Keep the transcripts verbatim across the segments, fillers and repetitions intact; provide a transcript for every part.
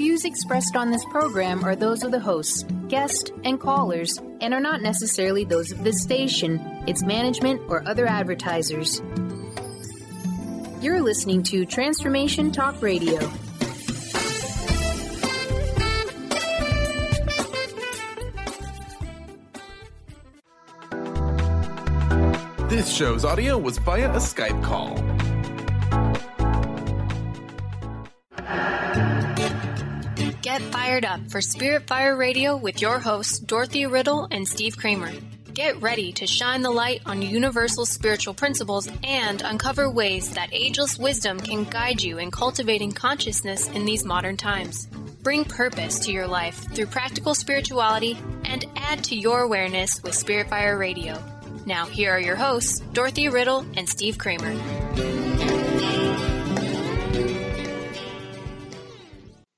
views expressed on this program are those of the hosts, guests, and callers, and are not necessarily those of this station, its management, or other advertisers. You're listening to Transformation Talk Radio. This show's audio was via a Skype call. Get fired up for Spirit Fire Radio with your hosts, Dorothy Riddle and Steve Kramer. Get ready to shine the light on universal spiritual principles and uncover ways that ageless wisdom can guide you in cultivating consciousness in these modern times. Bring purpose to your life through practical spirituality and add to your awareness with Spirit Fire Radio. Now, here are your hosts, Dorothy Riddle and Steve Kramer.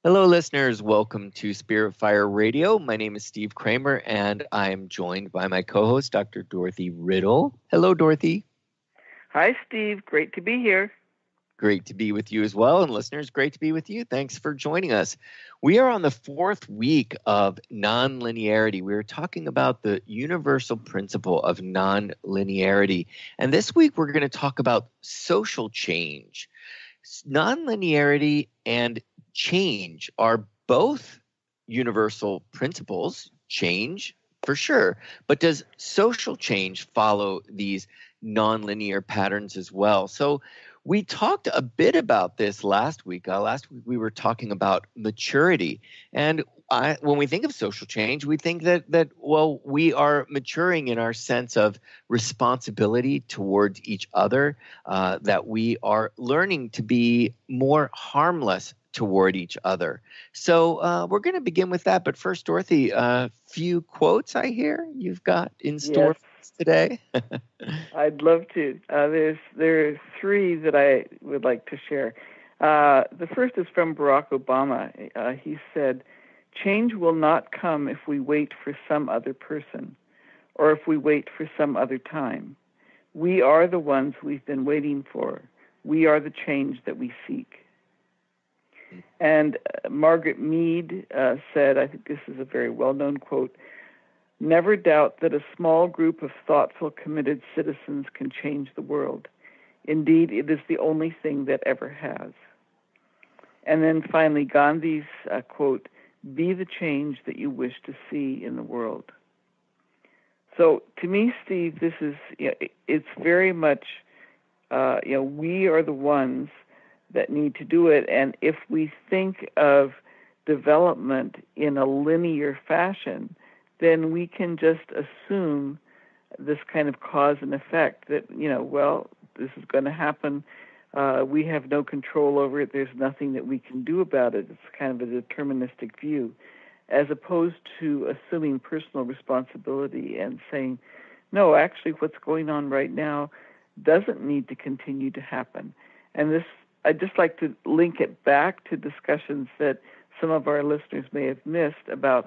Hello, listeners. Welcome to Spirit Fire Radio. My name is Steve Kramer, and I'm joined by my co-host, Doctor Dorothy Riddle. Hello, Dorothy. Hi, Steve. Great to be here. Great to be with you as well. And listeners, great to be with you. Thanks for joining us. We are on the fourth week of nonlinearity. We're talking about the universal principle of nonlinearity. And this week, we're going to talk about social change. Nonlinearity and change are both universal principles, change for sure. But does social change follow these nonlinear patterns as well? So we talked a bit about this last week. Uh, last week, we were talking about maturity. And I, when we think of social change, we think that, that, well, we are maturing in our sense of responsibility towards each other, uh, that we are learning to be more harmless toward each other. So uh, we're going to begin with that. But first, Dorothy, a uh, few quotes I hear you've got in store yes. for today. I'd love to. Uh, there's there are three that I would like to share. Uh, the first is from Barack Obama. Uh, he said, "Change will not come if we wait for some other person, or if we wait for some other time. We are the ones we've been waiting for. We are the change that we seek." And uh, Margaret Mead uh, said, I think this is a very well-known quote, "Never doubt that a small group of thoughtful, committed citizens can change the world. Indeed, it is the only thing that ever has." And then finally, Gandhi's uh, quote, "Be the change that you wish to see in the world." So to me, Steve, this is, you know, it's very much, uh, you know, we are the ones that need to do it. And if we think of development in a linear fashion, then we can just assume this kind of cause and effect that, you know, well, this is going to happen. Uh, we have no control over it. There's nothing that we can do about it. It's kind of a deterministic view, as opposed to assuming personal responsibility and saying, no, actually what's going on right now doesn't need to continue to happen. And this, I'd just like to link it back to discussions that some of our listeners may have missed about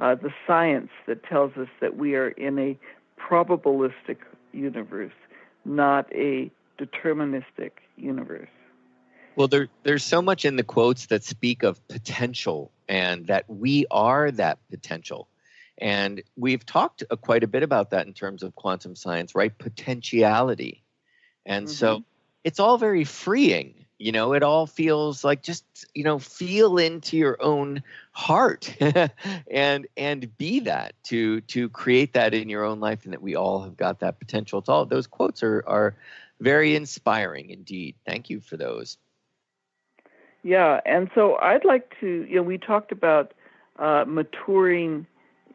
Uh, the science that tells us that we are in a probabilistic universe, not a deterministic universe. Well, there, there's so much in the quotes that speak of potential and that we are that potential. And we've talked uh, quite a bit about that in terms of quantum science, right? Potentiality. And mm-hmm. so it's all very freeing. You know, it all feels like just, you know, feel into your own heart and and be that to to create that in your own life, and that we all have got that potential. It's all those quotes are, are very inspiring indeed. Thank you for those. Yeah. And so I'd like to, you know, we talked about uh, maturing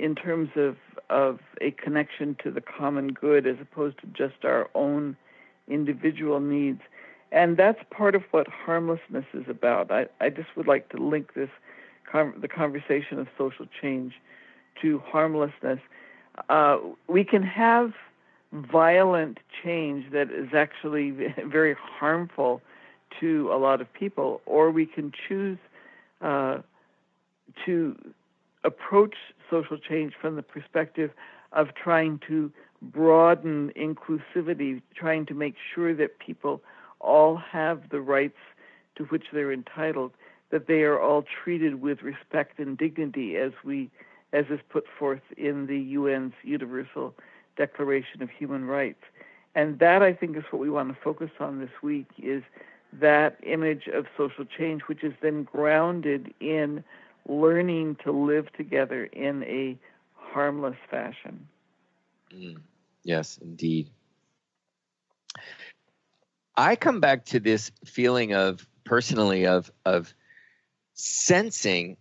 in terms of, of a connection to the common good as opposed to just our own individual needs. And that's part of what harmlessness is about. I, I just would like to link this, the conversation of social change to harmlessness. Uh, we can have violent change that is actually very harmful to a lot of people, or we can choose uh, to approach social change from the perspective of trying to broaden inclusivity, trying to make sure that people all have the rights to which they're entitled, that they are all treated with respect and dignity as we, as is put forth in the U N's Universal Declaration of Human Rights. And that, I think, is what we want to focus on this week, is that image of social change, which is then grounded in learning to live together in a harmless fashion. Mm. Yes, indeed. I come back to this feeling of, personally, of of sensing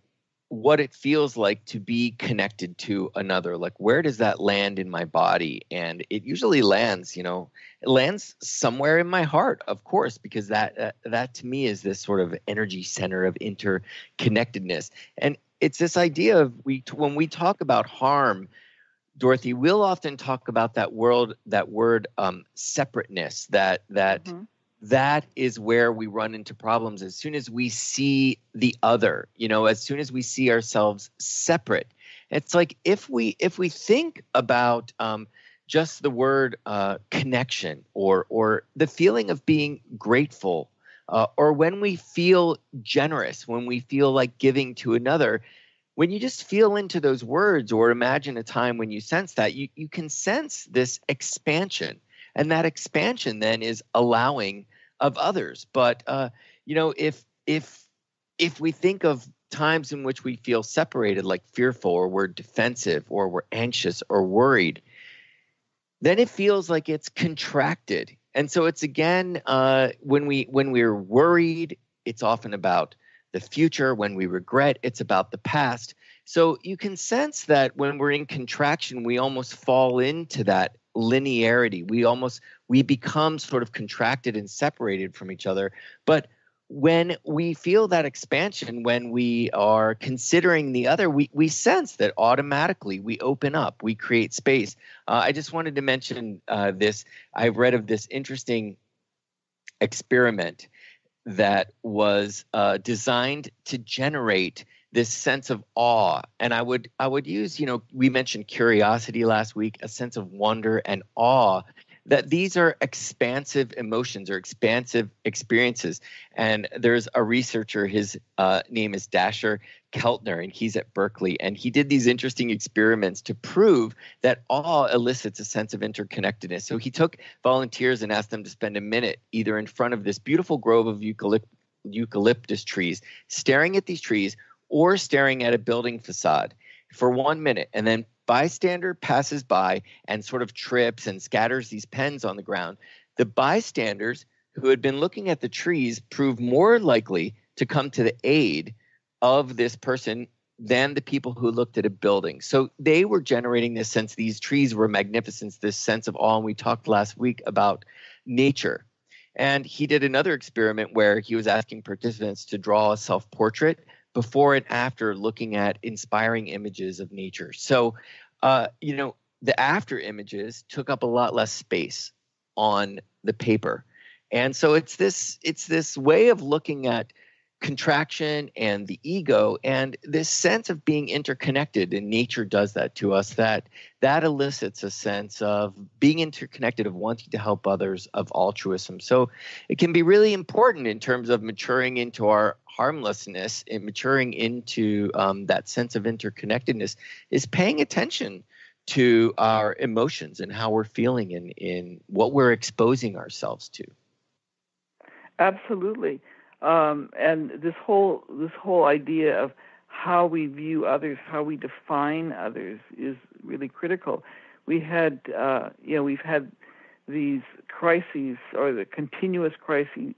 what it feels like to be connected to another. Like, where does that land in my body? And it usually lands, you know, it lands somewhere in my heart, of course, because that uh, that to me is this sort of energy center of interconnectedness. And it's this idea of we when we talk about harm, Dorothy, we'll often talk about that world, that word um, separateness. That that. Mm-hmm. That is where we run into problems. As soon as we see the other, you know, as soon as we see ourselves separate, it's like if we if we think about um, just the word uh, connection or or the feeling of being grateful, uh, or when we feel generous, when we feel like giving to another, when you just feel into those words or imagine a time when you sense that, you you can sense this expansion. And that expansion then is allowing of others. But, uh, you know, if if if we think of times in which we feel separated, like fearful or we're defensive or we're anxious or worried, then it feels like it's contracted. And so it's again, uh, when we when we're worried, it's often about the future. When we regret, it's about the past. So you can sense that when we're in contraction, we almost fall into that linearity. We almost, we become sort of contracted and separated from each other. But when we feel that expansion, when we are considering the other, we, we sense that automatically we open up, we create space. Uh, I just wanted to mention uh, this. I've read of this interesting experiment that was uh, designed to generate this sense of awe. And I would I would use, you know, we mentioned curiosity last week, a sense of wonder and awe, that these are expansive emotions or expansive experiences. And there's a researcher, his uh, name is Dacher Keltner, and he's at Berkeley. And he did these interesting experiments to prove that awe elicits a sense of interconnectedness. So he took volunteers and asked them to spend a minute either in front of this beautiful grove of eucalypt- eucalyptus trees, staring at these trees, or staring at a building facade for one minute, and then bystander passes by and sort of trips and scatters these pens on the ground. The bystanders who had been looking at the trees proved more likely to come to the aid of this person than the people who looked at a building. So they were generating this sense, these trees were magnificent, this sense of awe, and we talked last week about nature. And he did another experiment where he was asking participants to draw a self-portrait before and after looking at inspiring images of nature. So, uh, you know, the after images took up a lot less space on the paper. And so it's this, it's this way of looking at contraction and the ego and this sense of being interconnected, and nature does that to us, that that elicits a sense of being interconnected, of wanting to help others, of altruism. So it can be really important in terms of maturing into our harmlessness and maturing into um, that sense of interconnectedness, is paying attention to our emotions and how we're feeling and in what we're exposing ourselves to. Absolutely. Um, and this whole this whole idea of how we view others, how we define others, is really critical. We had, uh, you know, we've had these crises or the continuous crises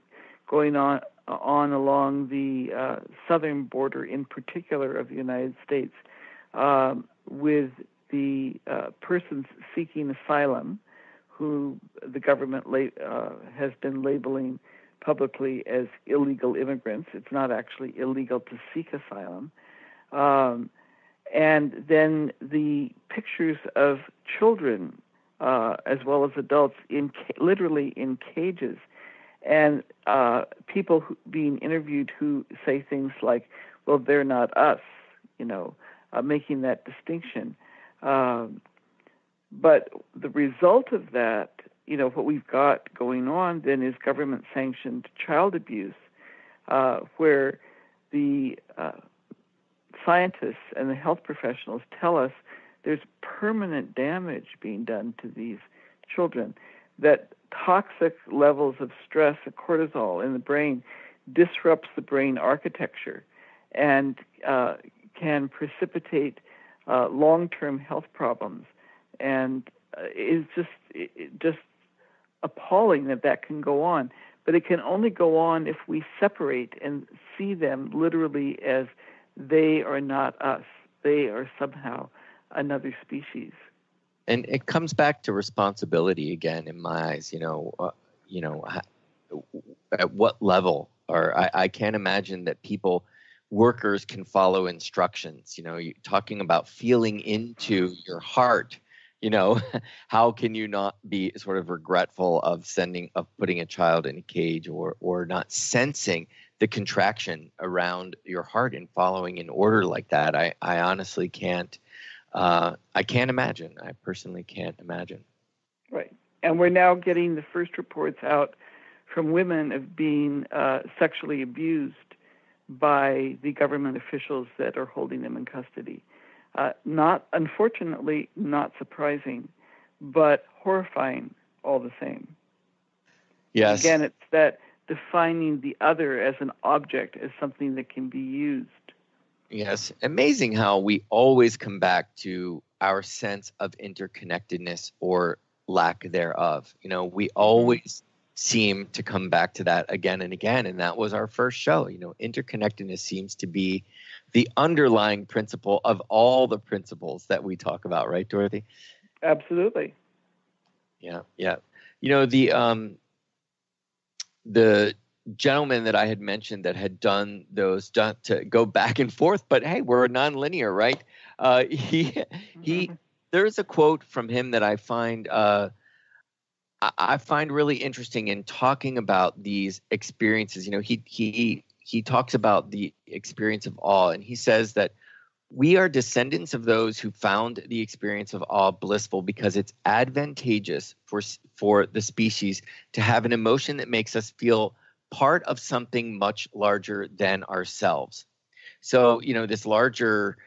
going on on along the uh, southern border, in particular, of the United States, um, with the uh, persons seeking asylum, who the government la- uh, has been labeling publicly as illegal immigrants. It's not actually illegal to seek asylum. Um, and then the pictures of children, uh, as well as adults, in ca- literally in cages, and uh, people who, being interviewed who say things like, well, they're not us, you know, uh, making that distinction. Um, but the result of that, you know, what we've got going on then is government-sanctioned child abuse, uh, where the uh, scientists and the health professionals tell us there's permanent damage being done to these children, that toxic levels of stress and cortisol in the brain disrupts the brain architecture and uh, can precipitate uh, long-term health problems. And uh, it's just it, just appalling that that can go on. But it can only go on if we separate and see them literally as they are not us. They are somehow another species. And it comes back to responsibility again, in my eyes. You know, uh, you know, at what level? Or I, I can't imagine that people, workers, can follow instructions. You know, you're talking about feeling into your heart. You know, how can you not be sort of regretful of sending, of putting a child in a cage, or or not sensing the contraction around your heart and following an order like that? I, I honestly can't. Uh, I can't imagine. I personally can't imagine. Right. And we're now getting the first reports out from women of being uh, sexually abused by the government officials that are holding them in custody. Uh, not, unfortunately, not surprising, but horrifying all the same. Yes. Again, it's that defining the other as an object, as something that can be used. Yes. Amazing how we always come back to our sense of interconnectedness or lack thereof. You know, we always seem to come back to that again and again. And that was our first show. You know, interconnectedness seems to be the underlying principle of all the principles that we talk about. Right, Dorothy? Absolutely. Yeah. Yeah. You know, the, um, the, gentleman that I had mentioned that had done those done to go back and forth, but hey, we're nonlinear, right? Uh, he he. There's a quote from him that I find uh, I, I find really interesting in talking about these experiences. You know, he he he talks about the experience of awe, and he says that we are descendants of those who found the experience of awe blissful because it's advantageous for for the species to have an emotion that makes us feel part of something much larger than ourselves. So, you know, this larger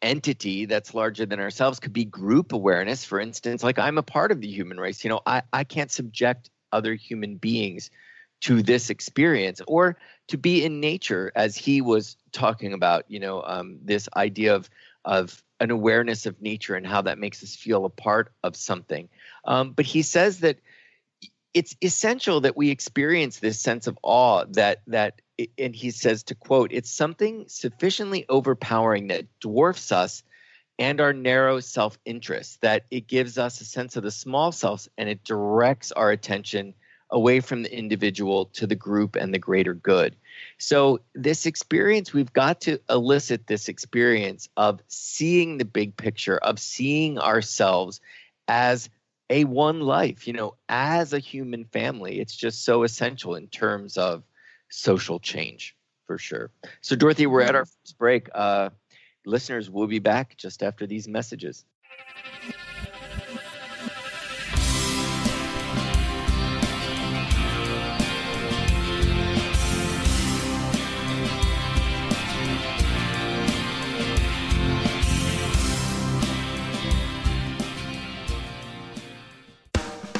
entity that's larger than ourselves could be group awareness, for instance, like I'm a part of the human race. You know, I, I can't subject other human beings to this experience, or to be in nature, as he was talking about, you know, um, this idea of of an awareness of nature and how that makes us feel a part of something. Um, but he says that it's essential that we experience this sense of awe that, that, and he says, to quote, it's something sufficiently overpowering that dwarfs us and our narrow self-interest, that it gives us a sense of the small selves, and it directs our attention away from the individual to the group and the greater good. So this experience, we've got to elicit this experience of seeing the big picture, of seeing ourselves as a one life, you know, as a human family. It's just so essential in terms of social change, for sure. So, Dorothy, we're at our first break. Uh, listeners, we'll be back just after these messages.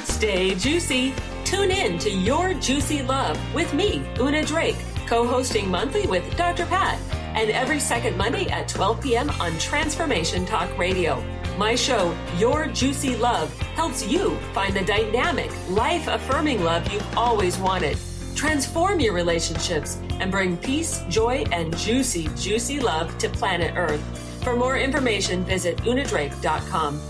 Stay juicy. Tune in to Your Juicy Love with me, Una Drake, co-hosting monthly with Doctor Pat, and every second Monday at twelve p.m. on Transformation Talk Radio. My show, Your Juicy Love, helps you find the dynamic, life-affirming love you've always wanted. Transform your relationships and bring peace, joy, and juicy, juicy love to planet Earth. For more information, visit una drake dot com.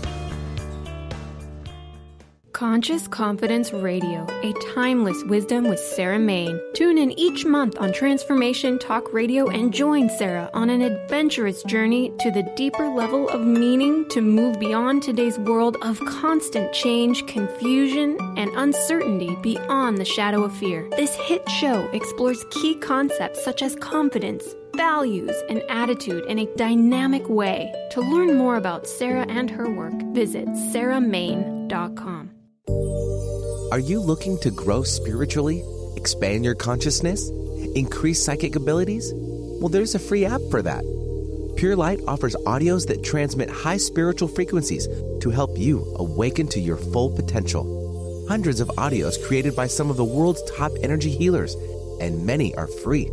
Conscious Confidence Radio, a timeless wisdom with Sarah Maine. Tune in each month on Transformation Talk Radio and join Sarah on an adventurous journey to the deeper level of meaning, to move beyond today's world of constant change, confusion, and uncertainty, beyond the shadow of fear. This hit show explores key concepts such as confidence, values, and attitude in a dynamic way. To learn more about Sarah and her work, visit sarah maine dot com. Are you looking to grow spiritually, expand your consciousness, Increased psychic abilities? Well, there's a free app for that. PureLight offers audios that transmit high spiritual frequencies to help you awaken to your full potential. Hundreds of audios created by some of the world's top energy healers, and many are free.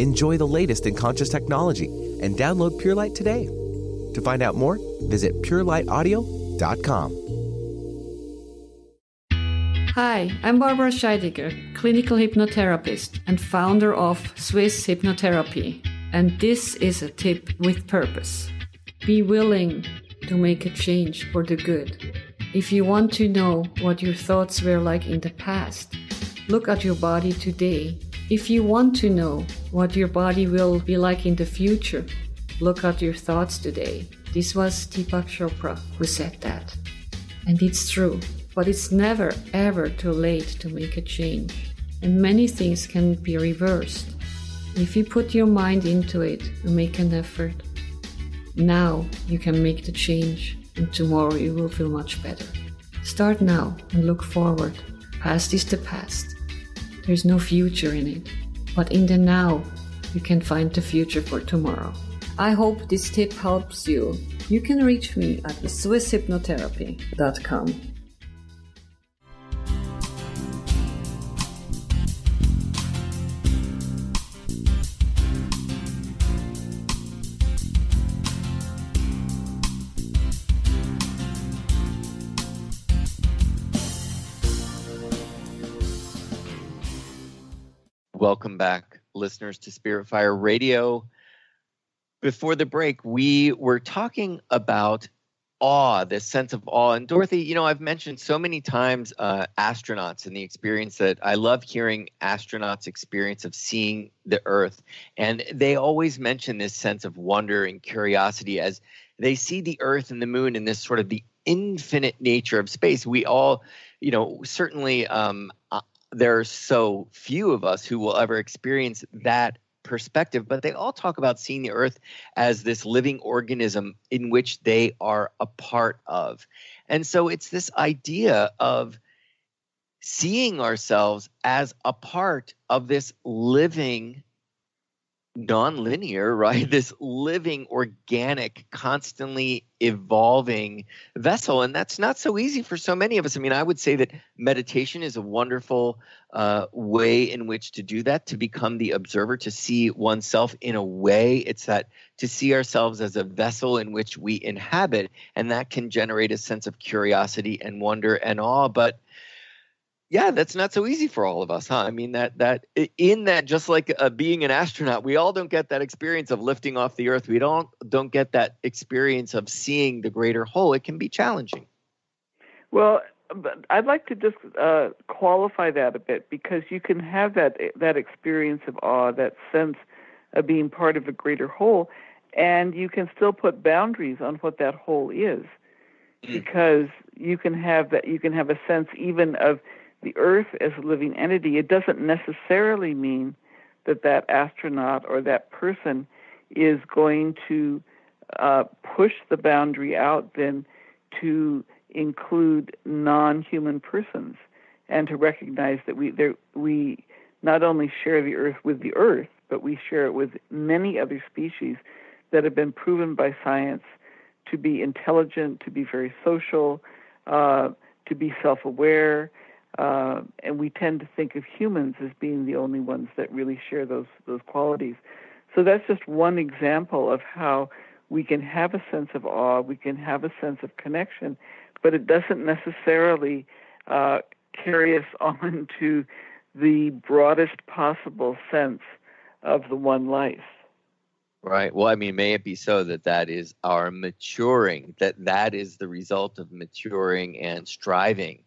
Enjoy the latest in conscious technology and download PureLight today. To find out more, visit pure light audio dot com. Hi, I'm Barbara Scheidegger, clinical hypnotherapist and founder of Swiss Hypnotherapy. And this is a tip with purpose. Be willing to make a change for the good. If you want to know what your thoughts were like in the past, look at your body today. If you want to know what your body will be like in the future, look at your thoughts today. This was Deepak Chopra who said that. And it's true. But it's never, ever too late to make a change. And many things can be reversed if you put your mind into it and make an effort. Now you can make the change, and tomorrow you will feel much better. Start now and look forward. Past is the past. There's no future in it. But in the now, you can find the future for tomorrow. I hope this tip helps you. You can reach me at swiss hypnotherapy dot com. Welcome back, listeners, to Spirit Fire Radio. Before the break, we were talking about awe, this sense of awe. And Dorothy, you know, I've mentioned so many times uh, astronauts and the experience that I love hearing astronauts' experience of seeing the Earth. And they always mention this sense of wonder and curiosity as they see the Earth and the moon and this sort of the infinite nature of space. We all, you know, certainly um, there are so few of us who will ever experience that perspective, but they all talk about seeing the Earth as this living organism in which they are a part of. And so it's this idea of seeing ourselves as a part of this living, non-linear, right? This living, organic, constantly evolving vessel. And that's not so easy for so many of us. I mean, I would say that meditation is a wonderful uh, way in which to do that, to become the observer, to see oneself in a way. It's that to see ourselves as a vessel in which we inhabit, and that can generate a sense of curiosity and wonder and awe. But yeah, that's not so easy for all of us, huh? I mean, that that in that, just like uh, being an astronaut, we all don't get that experience of lifting off the Earth. We don't don't get that experience of seeing the greater whole. It can be challenging. Well, but I'd like to just uh, qualify that a bit, because you can have that that experience of awe, that sense of being part of a greater whole, and you can still put boundaries on what that whole is, mm. because you can have that. You can have a sense even of the Earth as a living entity. It doesn't necessarily mean that that astronaut or that person is going to uh, push the boundary out then to include non-human persons, and to recognize that we there, we not only share the Earth with the Earth, but we share it with many other species that have been proven by science to be intelligent, to be very social, uh, to be self-aware. Uh, and we tend to think of humans as being the only ones that really share those those qualities. So that's just one example of how we can have a sense of awe, we can have a sense of connection, but it doesn't necessarily uh, carry us on to the broadest possible sense of the one life. Right. Well, I mean, may it be so that that is our maturing, that that is the result of maturing and striving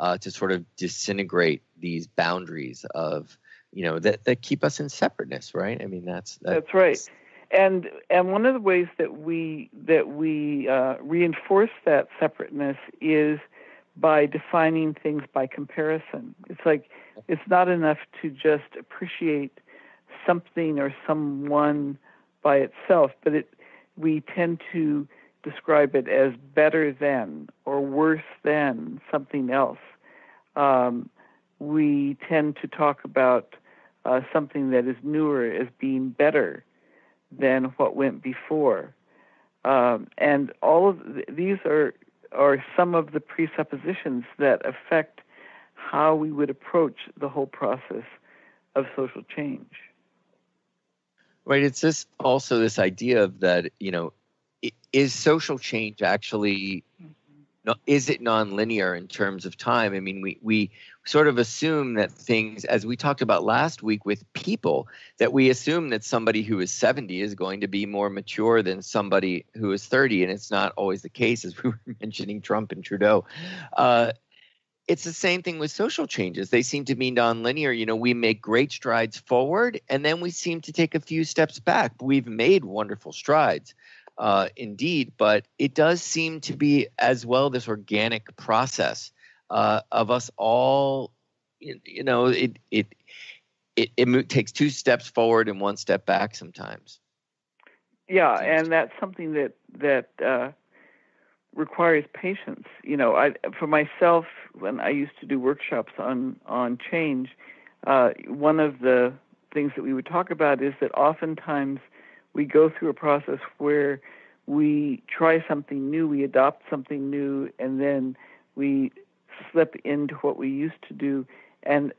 Uh, to sort of disintegrate these boundaries of, you know, that, that keep us in separateness, right? I mean, that's that's, that's right. And and one of the ways that we that we uh, reinforce that separateness is by defining things by comparison. It's like it's not enough to just appreciate something or someone by itself, but it we tend to describe it as better than or worse than something else. Um, we tend to talk about uh, something that is newer as being better than what went before. Um, and all of th- these are are some of the presuppositions that affect how we would approach the whole process of social change. Right. It's this also this idea of that, you know, is social change actually, no, is it nonlinear in terms of time? I mean, we, we sort of assume that things, as we talked about last week with people, that we assume that somebody who is seventy is going to be more mature than somebody who is thirty, and it's not always the case, as we were mentioning Trump and Trudeau. Uh, it's the same thing with social changes. They seem to be nonlinear. You know, we make great strides forward, and then we seem to take a few steps back. We've made wonderful strides. Uh, indeed, but it does seem to be as well this organic process uh, of us all. You, you know, it it it, it mo- takes two steps forward and one step back sometimes. Yeah, and that's something that that uh, requires patience. You know, I for myself when I used to do workshops on on change, uh, one of the things that we would talk about is that oftentimes we go through a process where we try something new, we adopt something new, and then we slip into what we used to do. And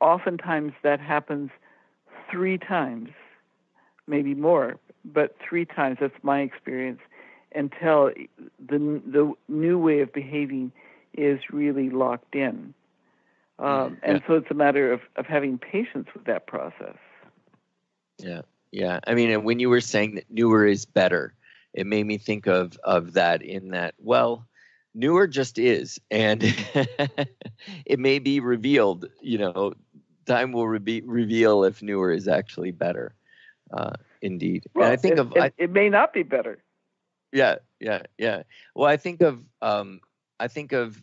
oftentimes that happens three times, maybe more, but three times, that's my experience, until the the new way of behaving is really locked in. Um, yeah. And so it's a matter of, of having patience with that process. Yeah. Yeah, I mean, and when you were saying that newer is better, it made me think of of that in that, well, newer just is, and it may be revealed, you know, time will re- reveal if newer is actually better, uh, indeed. Well, and I think it, of, it, I, it may not be better. Yeah, yeah, yeah. Well, I think of, um, I think of,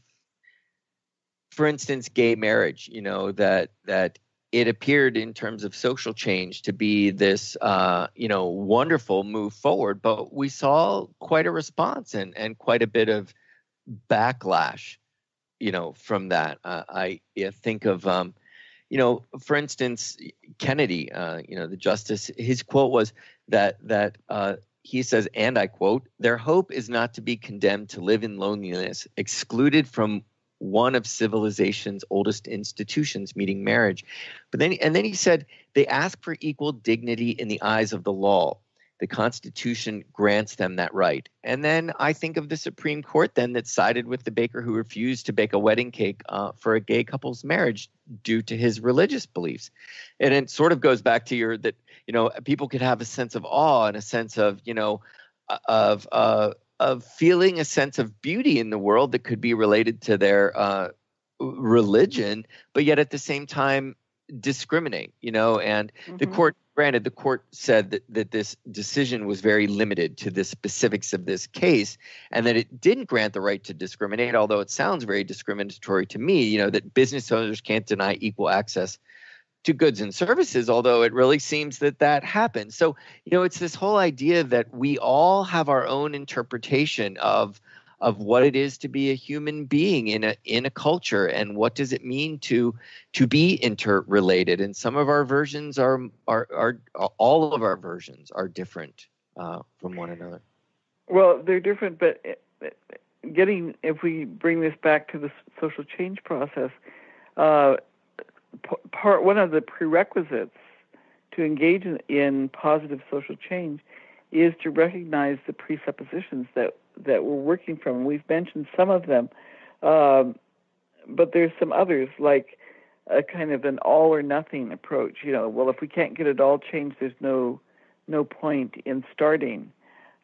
for instance, gay marriage, you know, that that. It appeared in terms of social change to be this, uh, you know, wonderful move forward, but we saw quite a response and, and quite a bit of backlash, you know, from that. Uh, I, I think of, um, you know, for instance, Kennedy, uh, you know, the justice, his quote was that that uh, he says, and I quote, "Their hope is not to be condemned to live in loneliness, excluded from one of civilization's oldest institutions, meaning marriage." But then, and then he said, "They ask for equal dignity in the eyes of the law. The Constitution grants them that right." And then I think of the Supreme Court then that sided with the baker who refused to bake a wedding cake uh, for a gay couple's marriage due to his religious beliefs. And it sort of goes back to your, that, you know, people could have a sense of awe and a sense of, you know, of, uh, of feeling a sense of beauty in the world that could be related to their uh, religion, but yet at the same time discriminate, you know, and mm-hmm. the court, granted, the court said that, that this decision was very limited to the specifics of this case and that it didn't grant the right to discriminate, although it sounds very discriminatory to me, you know, that business owners can't deny equal access to goods and services, although it really seems that that happens. So, you know, it's this whole idea that we all have our own interpretation of of what it is to be a human being in a in a culture, and what does it mean to to be interrelated. And some of our versions are are, are all of our versions are different uh, from one another. Well, they're different, but getting if we bring this back to the social change process. Uh, Part one of the prerequisites to engage in, in positive social change is to recognize the presuppositions that, that we're working from. We've mentioned some of them, um, but there's some others, like a kind of an all or nothing approach. You know, well, if we can't get it all changed, there's no no point in starting,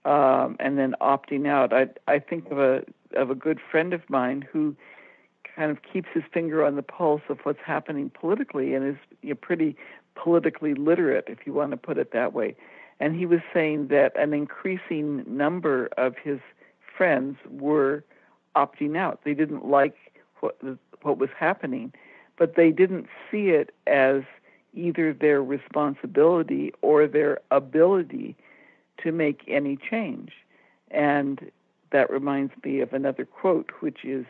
um, and then opting out. I I think of a of a good friend of mine who kind of keeps his finger on the pulse of what's happening politically and is, you know, pretty politically literate, if you want to put it that way. And he was saying that an increasing number of his friends were opting out. They didn't like what, what was happening, but they didn't see it as either their responsibility or their ability to make any change. And that reminds me of another quote, which is,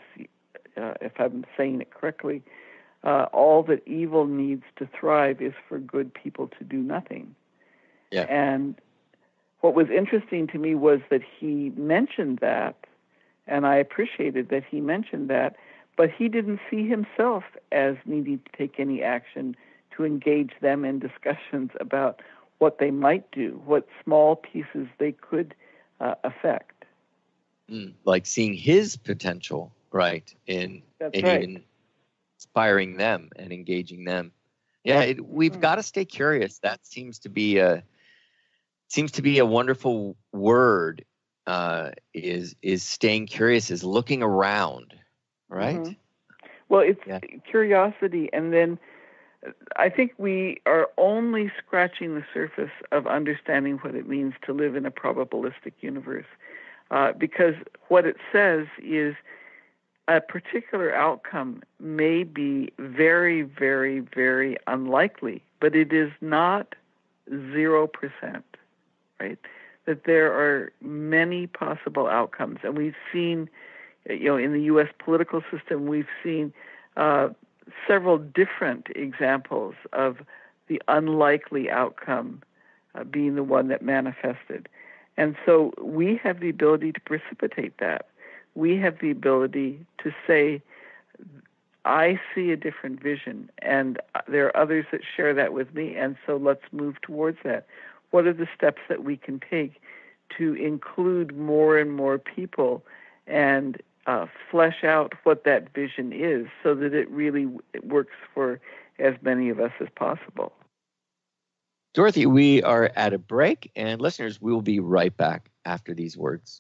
Uh, if I'm saying it correctly, uh, all that evil needs to thrive is for good people to do nothing. Yeah. And what was interesting to me was that he mentioned that, and I appreciated that he mentioned that, but he didn't see himself as needing to take any action to engage them in discussions about what they might do, what small pieces they could uh, affect. Mm, like seeing his potential, right, in, in right. inspiring them and engaging them. Yeah, it, we've mm. got to stay curious. That seems to be a seems to be a wonderful word. Uh, is is staying curious, is looking around, right? Mm-hmm. Well, it's yeah. curiosity, and then I think we are only scratching the surface of understanding what it means to live in a probabilistic universe, uh, because what it says is a particular outcome may be very, very, very unlikely, but it is not zero percent, right? That there are many possible outcomes. And we've seen, you know, in the U S political system, we've seen uh, several different examples of the unlikely outcome uh, being the one that manifested. And so we have the ability to precipitate that. We have the ability to say, I see a different vision, and there are others that share that with me, and so let's move towards that. What are the steps that we can take to include more and more people and uh, flesh out what that vision is so that it really it works for as many of us as possible? Dorothy, we are at a break, and listeners, we will be right back after these words.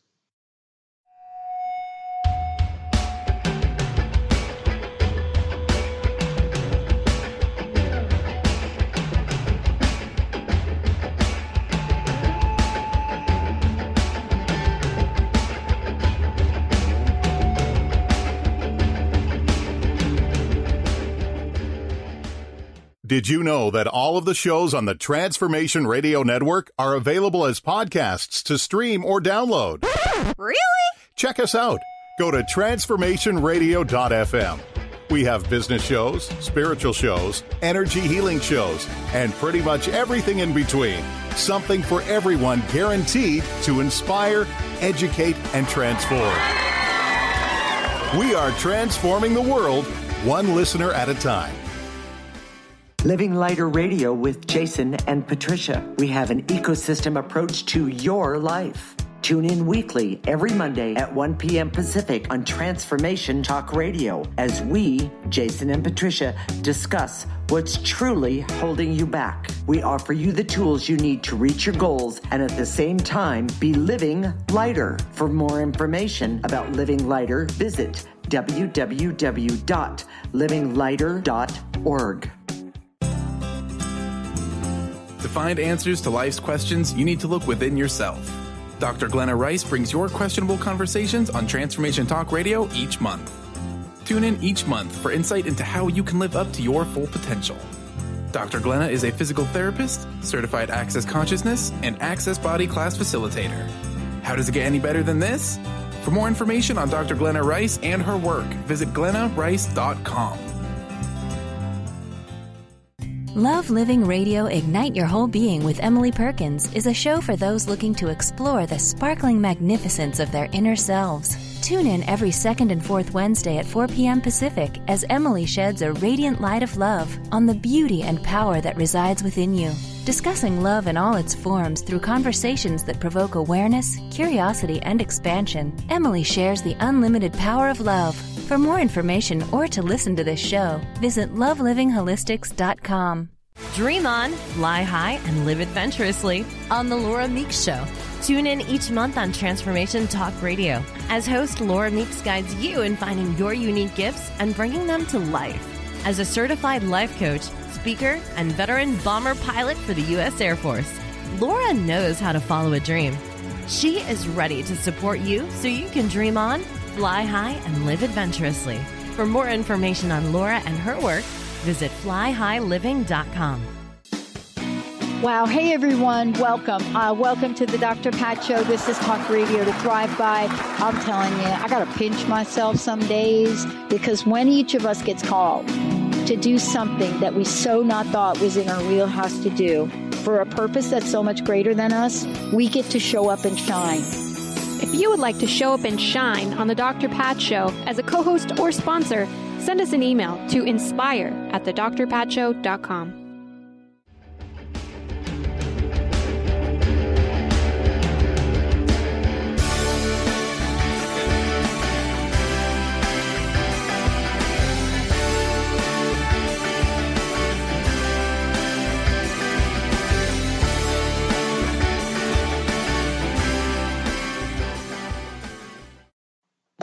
Did you know that all of the shows on the Transformation Radio Network are available as podcasts to stream or download? Really? Check us out. Go to transformation radio dot f m. We have business shows, spiritual shows, energy healing shows, and pretty much everything in between. Something for everyone, guaranteed to inspire, educate, and transform. We are transforming the world, one listener at a time. Living Lighter Radio with Jason and Patricia. We have an ecosystem approach to your life. Tune in weekly every Monday at one p.m. Pacific on Transformation Talk Radio as we, Jason and Patricia, discuss what's truly holding you back. We offer you the tools you need to reach your goals and at the same time be living lighter. For more information about Living Lighter, visit w w w dot living lighter dot org. To find answers to life's questions, you need to look within yourself. Doctor Glenna Rice brings your questionable conversations on Transformation Talk Radio each month. Tune in each month for insight into how you can live up to your full potential. Doctor Glenna is a physical therapist, certified Access Consciousness, and Access Body class facilitator. How does it get any better than this? For more information on Doctor Glenna Rice and her work, visit glenna rice dot com. Love Living Radio Ignite Your Whole Being with Emily Perkins is a show for those looking to explore the sparkling magnificence of their inner selves. Tune in every second and fourth Wednesday at four p.m. Pacific as Emily sheds a radiant light of love on the beauty and power that resides within you, discussing love in all its forms through conversations that provoke awareness, curiosity, and expansion. Emily shares the unlimited power of love. For more information or to listen to this show, visit love living holistics dot com. Dream on, fly high, and live adventurously on The Laura Meeks Show. Tune in each month on Transformation Talk Radio as host Laura Meeks guides you in finding your unique gifts and bringing them to life. As a certified life coach, speaker, and veteran bomber pilot for the U S Air Force, Laura knows how to follow a dream. She is ready to support you so you can dream on, fly high, and live adventurously. For more information on Laura and her work, visit fly high living dot com. Wow. Hey, everyone. Welcome. Uh, welcome to the Doctor Pat Show. This is Talk Radio to Thrive By. I'm telling you, I got to pinch myself some days because when each of us gets called to do something that we so not thought was in our wheelhouse to do. For a purpose that's so much greater than us, we get to show up and shine. If you would like to show up and shine on the Doctor Pat Show as a co-host or sponsor, send us an email to inspire at the dr pat show dot com.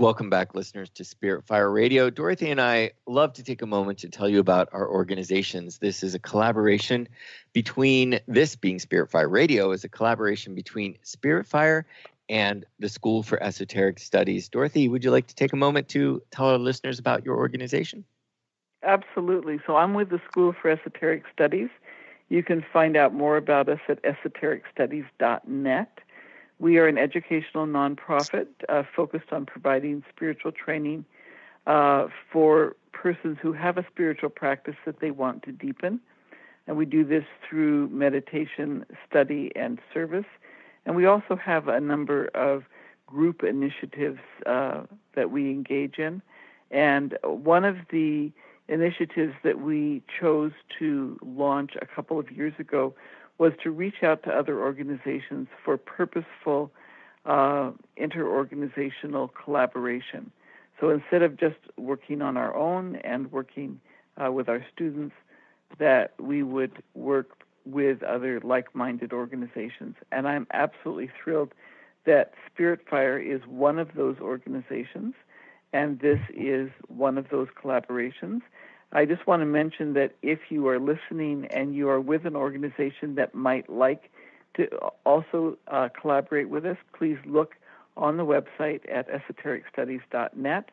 Welcome back, listeners, to Spirit Fire Radio. Dorothy and I love to take a moment to tell you about our organizations. This is a collaboration between, this being Spirit Fire Radio, is a collaboration between Spirit Fire and the School for Esoteric Studies. Dorothy, would you like to take a moment to tell our listeners about your organization? Absolutely. So I'm with the School for Esoteric Studies. You can find out more about us at esoteric studies dot net. We are an educational nonprofit uh, focused on providing spiritual training uh, for persons who have a spiritual practice that they want to deepen. And we do this through meditation, study, and service. And we also have a number of group initiatives uh, that we engage in. And one of the initiatives that we chose to launch a couple of years ago was to reach out to other organizations for purposeful uh, interorganizational collaboration. So instead of just working on our own and working uh, with our students, that we would work with other like-minded organizations. And I'm absolutely thrilled that Spirit Fire is one of those organizations, and this is one of those collaborations. I just want to mention that if you are listening and you are with an organization that might like to also uh, collaborate with us, please look on the website at esoteric studies dot net,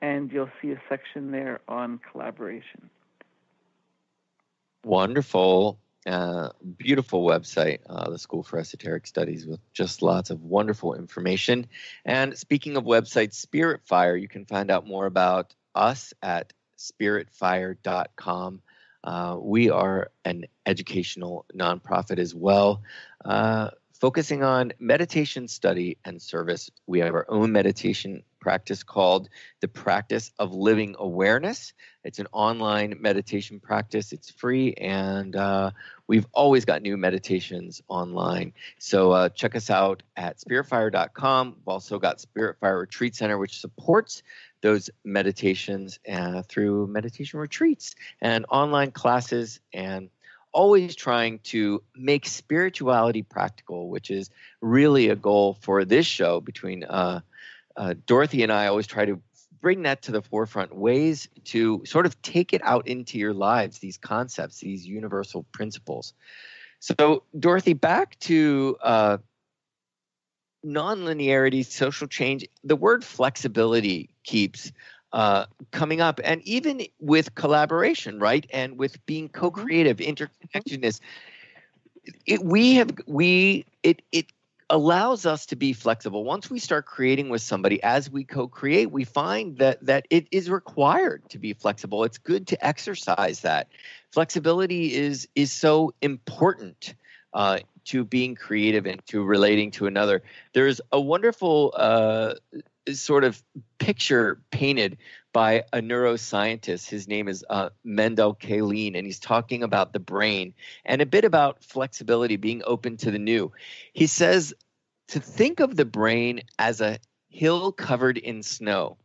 and you'll see a section there on collaboration. Wonderful, uh, beautiful website, uh, the School for Esoteric Studies, with just lots of wonderful information. And speaking of websites, Spirit Fire, you can find out more about us at spirit fire dot com. Uh, we are an educational nonprofit as well, uh, focusing on meditation, study, and service. We have our own meditation practice called the Practice of Living Awareness. It's an online meditation practice. It's free, and uh, we've always got new meditations online. So uh, check us out at spirit fire dot com. We've also got Spirit Fire Retreat Center, which supports those meditations uh, through meditation retreats and online classes, and always trying to make spirituality practical, which is really a goal for this show. Between uh, uh, Dorothy and I always try to bring that to the forefront, ways to sort of take it out into your lives, these concepts, these universal principles. So, Dorothy, back to uh, nonlinearity, social change, the word flexibility keeps uh, coming up. And even with collaboration, right, and with being co-creative, interconnectedness, it, we have we it it allows us to be flexible. Once we start creating with somebody, as we co-create, we find that that it is required to be flexible. It's good to exercise that. Flexibility is is so important Uh, to being creative and to relating to another. There's a wonderful uh, sort of picture painted by a neuroscientist. His name is uh, Mendel Kaleen, and he's talking about the brain and a bit about flexibility, being open to the new. He says to think of the brain as a hill covered in snow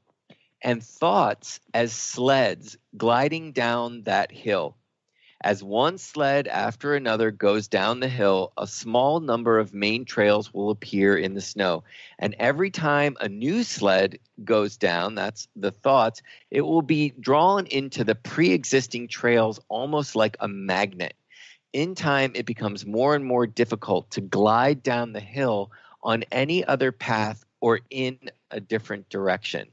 and thoughts as sleds gliding down that hill. As one sled after another goes down the hill, a small number of main trails will appear in the snow. And every time a new sled goes down, that's the thoughts, it will be drawn into the pre-existing trails almost like a magnet. In time, it becomes more and more difficult to glide down the hill on any other path or in a different direction.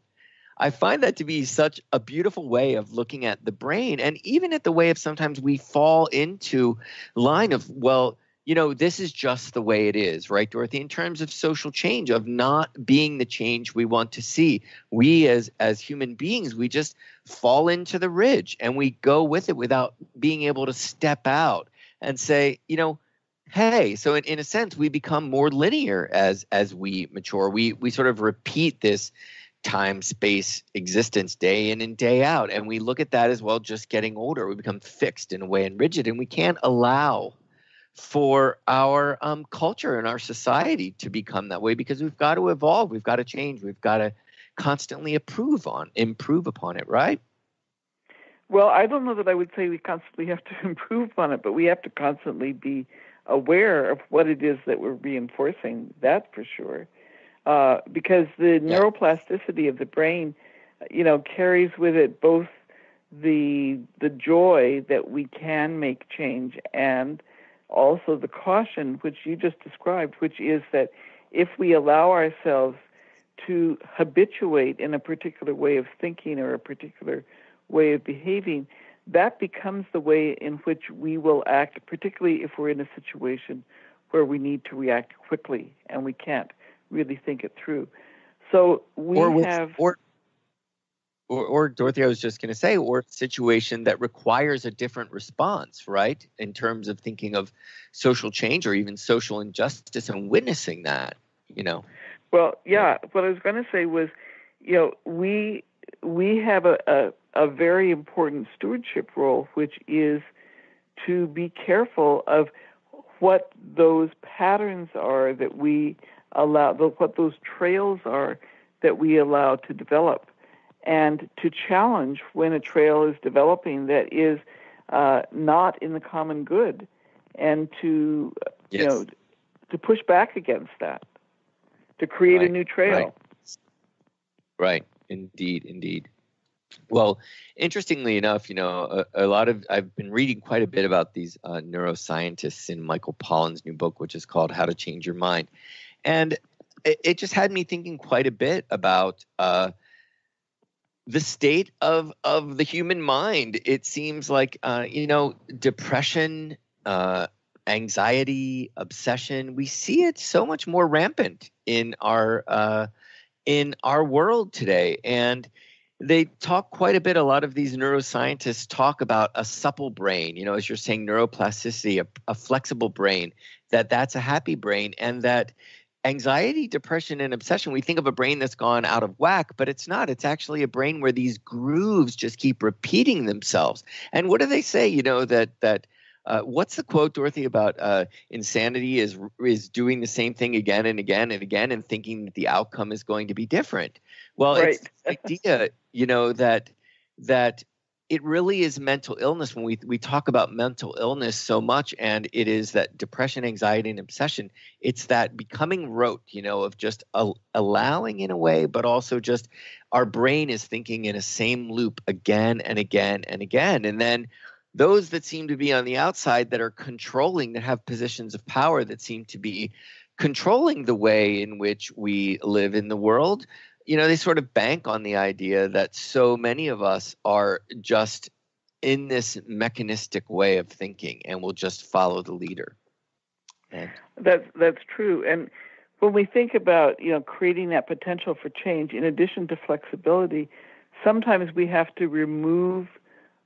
I find that to be such a beautiful way of looking at the brain, and even at the way of sometimes we fall into line of, well, you know, this is just the way it is, right, Dorothy, in terms of social change, of not being the change we want to see. We as as human beings, we just fall into the ridge and we go with it without being able to step out and say, you know, hey, so in, in a sense, we become more linear as as we mature. We we sort of repeat this time, space, existence day in and day out. And we look at that as, well, just getting older. We become fixed in a way and rigid, and we can't allow for our um, culture and our society to become that way, because we've got to evolve. We've got to change. We've got to constantly improve on, improve upon it, right? Well, I don't know that I would say we constantly have to improve on it, but we have to constantly be aware of what it is that we're reinforcing, that for sure. Uh, because the yeah. neuroplasticity of the brain, you know, carries with it both the the joy that we can make change and also the caution, which you just described, which is that if we allow ourselves to habituate in a particular way of thinking or a particular way of behaving, that becomes the way in which we will act, particularly if we're in a situation where we need to react quickly and we can't really think it through. So we or with, have... Or, or, or, Dorothy, I was just going to say, or a situation that requires a different response, right, in terms of thinking of social change or even social injustice and witnessing that, you know. Well, yeah, what I was going to say was, you know, we we have a... a a very important stewardship role, which is to be careful of what those patterns are that we allow, what those trails are that we allow to develop, and to challenge when a trail is developing that is uh, not in the common good, and to yes. you know, to push back against that, to create right. a new trail. Right. right. Indeed, indeed. Well, interestingly enough, you know, a, a lot of I've been reading quite a bit about these uh, neuroscientists in Michael Pollan's new book, which is called How to Change Your Mind. And it, it just had me thinking quite a bit about uh, the state of of the human mind. It seems like, uh, you know, depression, uh, anxiety, obsession, we see it so much more rampant in our uh, in our world today. And they talk quite a bit, a lot of these neuroscientists talk about a supple brain, you know, as you're saying, neuroplasticity, a, a flexible brain, that that's a happy brain, and that anxiety, depression, and obsession, we think of a brain that's gone out of whack, but it's not. It's actually a brain where these grooves just keep repeating themselves. And what do they say, you know, that that Uh, what's the quote, Dorothy, about uh, insanity is is doing the same thing again and again and again and thinking that the outcome is going to be different? Well, right. It's the idea, you know, that that it really is mental illness. When we we talk about mental illness so much, and it is that depression, anxiety, and obsession, it's that becoming rote, you know, of just a, allowing in a way, but also just our brain is thinking in a same loop again and again and again. And then those that seem to be on the outside that are controlling, that have positions of power that seem to be controlling the way in which we live in the world, you know, they sort of bank on the idea that so many of us are just in this mechanistic way of thinking and will just follow the leader. And that's, that's true. And when we think about, you know, creating that potential for change, in addition to flexibility, sometimes we have to remove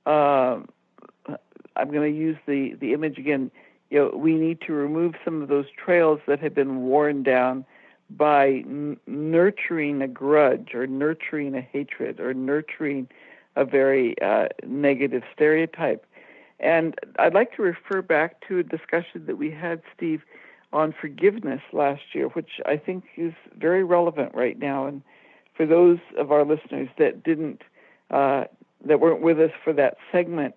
uh, I'm going to use the, the image again. You know, we need to remove some of those trails that have been worn down by n- nurturing a grudge or nurturing a hatred or nurturing a very uh, negative stereotype. And I'd like to refer back to a discussion that we had, Steve, on forgiveness last year, which I think is very relevant right now. And for those of our listeners that didn't, uh, that weren't with us for that segment,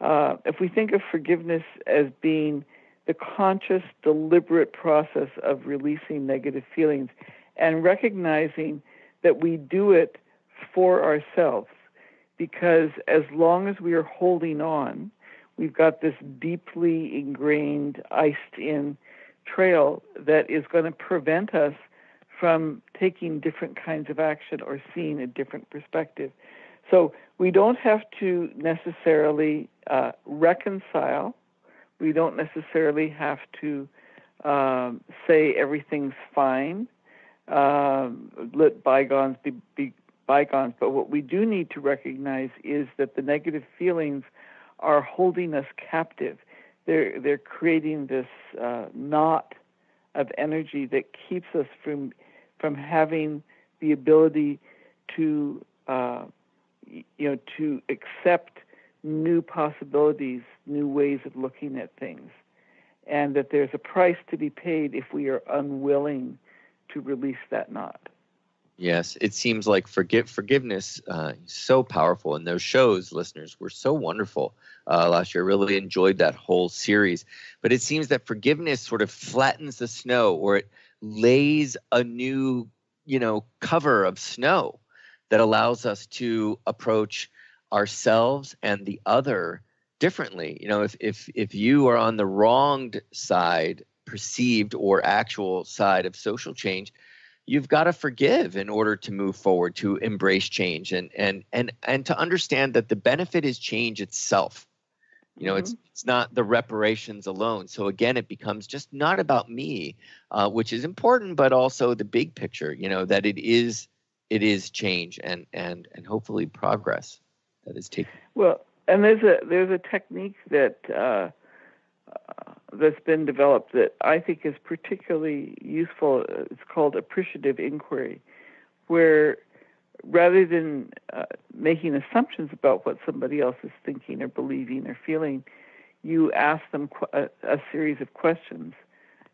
Uh, if we think of forgiveness as being the conscious, deliberate process of releasing negative feelings and recognizing that we do it for ourselves, because as long as we are holding on, we've got this deeply ingrained, iced-in trail that is going to prevent us from taking different kinds of action or seeing a different perspective. So we don't have to necessarily uh, reconcile We don't necessarily have to um, say everything's fine. Um, let bygones be, be bygones. But what we do need to recognize is that the negative feelings are holding us captive. They're they're creating this uh, knot of energy that keeps us from from having the ability to uh, you know to accept new possibilities, new ways of looking at things, and that there's a price to be paid if we are unwilling to release that knot. Yes, it seems like forgive, forgiveness uh, is so powerful, and those shows, listeners, were so wonderful uh, last year. I really enjoyed that whole series. But it seems that forgiveness sort of flattens the snow, or it lays a new, you know, cover of snow that allows us to approach ourselves and the other differently. You know, if if if you are on the wronged side, perceived or actual side of social change, you've got to forgive in order to move forward, to embrace change, and and and and to understand that the benefit is change itself. You know, mm-hmm. it's it's not the reparations alone. So again, it becomes just not about me, uh, which is important, but also the big picture. You know, that it is it is change and and and hopefully progress that is taken. Well, and there's a there's a technique that. Uh, Uh, that's been developed that I think is particularly useful. It's called appreciative inquiry, where rather than uh, making assumptions about what somebody else is thinking or believing or feeling, you ask them qu- a, a series of questions,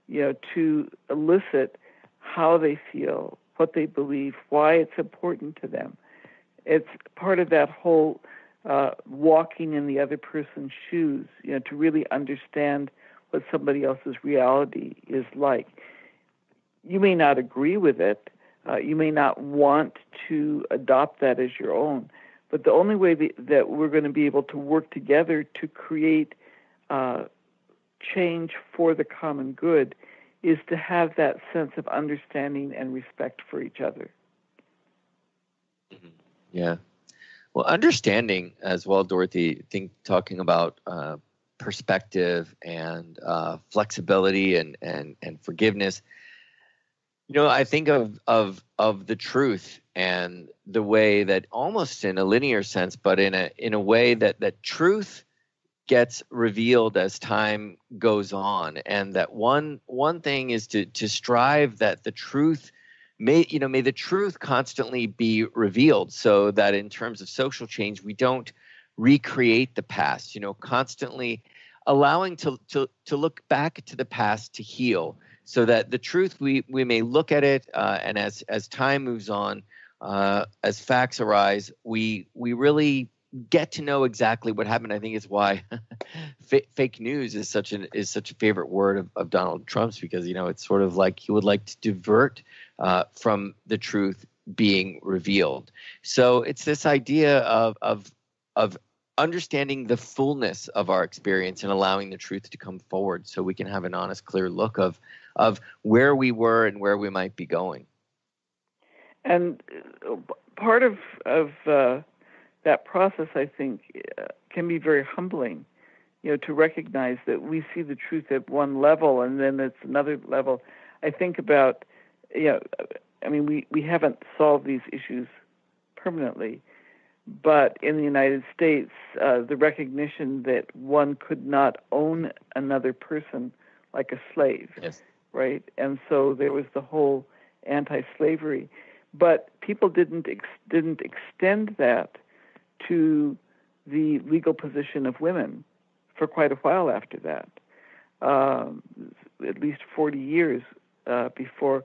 you know, to elicit how they feel, what they believe, why it's important to them. It's part of that whole Uh, walking in the other person's shoes, you know, to really understand what somebody else's reality is like. You may not agree with it. Uh, you may not want to adopt that as your own. But the only way that, that we're going to be able to work together to create uh, change for the common good is to have that sense of understanding and respect for each other. Yeah. Well, understanding as well, Dorothy, think talking about uh, perspective and uh, flexibility and, and and forgiveness. You know, I think of of of the truth and the way that almost in a linear sense, but in a in a way that, that truth gets revealed as time goes on, and that one one thing is to to strive that the truth May you know may the truth constantly be revealed, so that in terms of social change we don't recreate the past. You know, constantly allowing to to to look back to the past to heal, so that the truth we we may look at it, uh, and as as time moves on, uh, as facts arise, we we really get to know exactly what happened. I think is why f- fake news is such an is such a favorite word of, of Donald Trump's, because you know it's sort of like he would like to divert Uh, from the truth being revealed. So it's this idea of of of understanding the fullness of our experience and allowing the truth to come forward, so we can have an honest, clear look of of where we were and where we might be going. And part of of uh, that process, I think, uh, can be very humbling. You know, to recognize that we see the truth at one level, and then it's another level. I think about. Yeah, I mean, we, we haven't solved these issues permanently, but in the United States, uh, the recognition that one could not own another person like a slave, yes. Right? And so there was the whole anti-slavery, but people didn't ex- didn't extend that to the legal position of women for quite a while after that, um, at least forty years uh, before.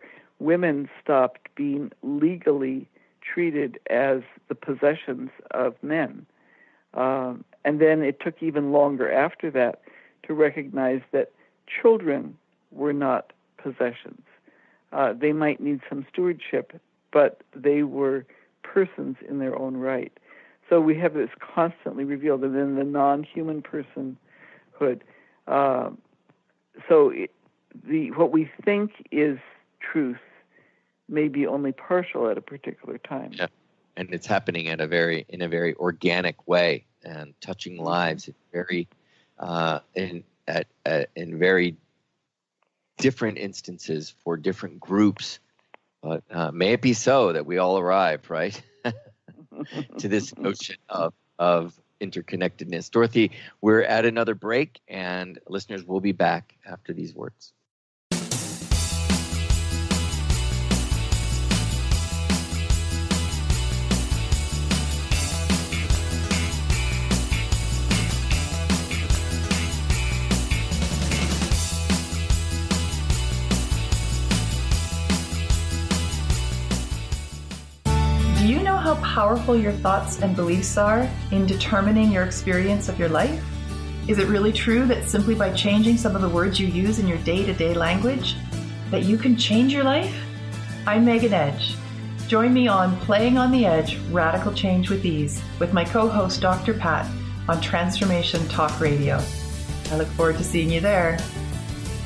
Women stopped being legally treated as the possessions of men. Um, and then it took even longer after that to recognize that children were not possessions. Uh, they might need some stewardship, but they were persons in their own right. So we have this constantly revealed, and then the non-human personhood. Uh, so it, the what we think is truth may be only partial at a particular time. Yeah. And it's happening at a very in a very organic way and touching lives in very uh, in at, at in very different instances for different groups. But uh, may it be so that we all arrive, right, to this notion of, of interconnectedness. Dorothy, we're at another break, and listeners will be back after these words. How powerful your thoughts and beliefs are in determining your experience of your life? Is it really true that simply by changing some of the words you use in your day-to-day language, that you can change your life? I'm Megan Edge. Join me on Playing on the Edge, Radical Change with Ease, with my co-host Doctor Pat on Transformation Talk Radio. I look forward to seeing you there.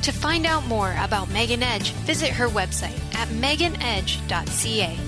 To find out more about Megan Edge, visit her website at megan edge dot c a.